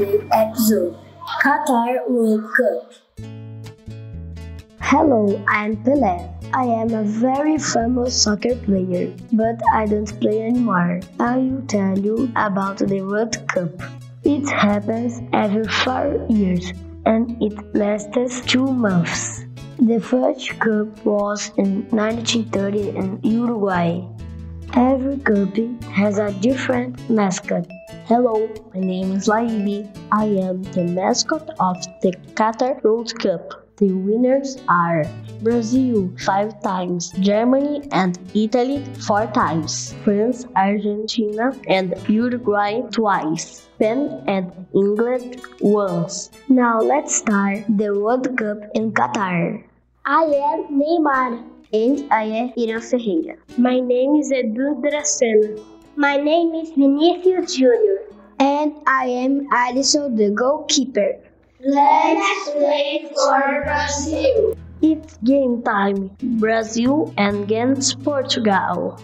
today's episode, Qatar World Cup. Hello, I am Pelé. I am a very famous soccer player, but I don't play anymore. I will tell you about the World Cup. It happens every 4 years and it lasts 2 months. The first cup was in 1930 in Uruguay. Every cup has a different mascot. Hello, my name is Laibi. I am the mascot of the Qatar World Cup. The winners are Brazil 5 times, Germany and Italy 4 times, France, Argentina and Uruguay twice, Spain and England once. Now let's start the World Cup in Qatar. I am Neymar. And I am Ira Ferreira. My name is Edu Dracen. My name is Vinícius Jr. And I am Alisson, the goalkeeper. Let's play for Brazil. It's game time. Brazil against Portugal.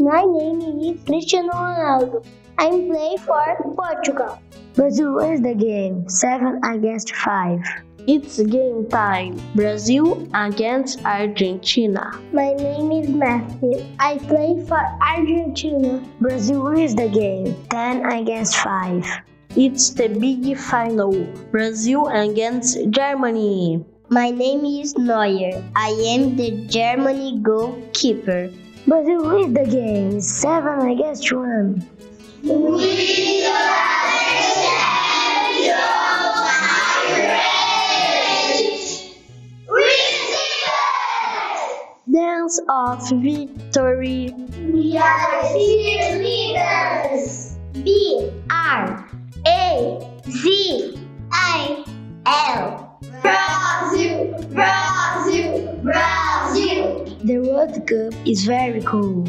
My name is Cristiano Ronaldo. I play for Portugal. Brazil wins the game, 7-5. It's game time. Brazil against Argentina. My name is Matthew. I play for Argentina. Brazil wins the game, 10-5. It's the big final. Brazil against Germany. My name is Neuer. I am the Germany goalkeeper. Brazil wins the game, 7-1. We are the champions! Dance of victory. We are cheerleaders. BRAZIL. Brazil, Brazil, Brazil. The World Cup is very cool.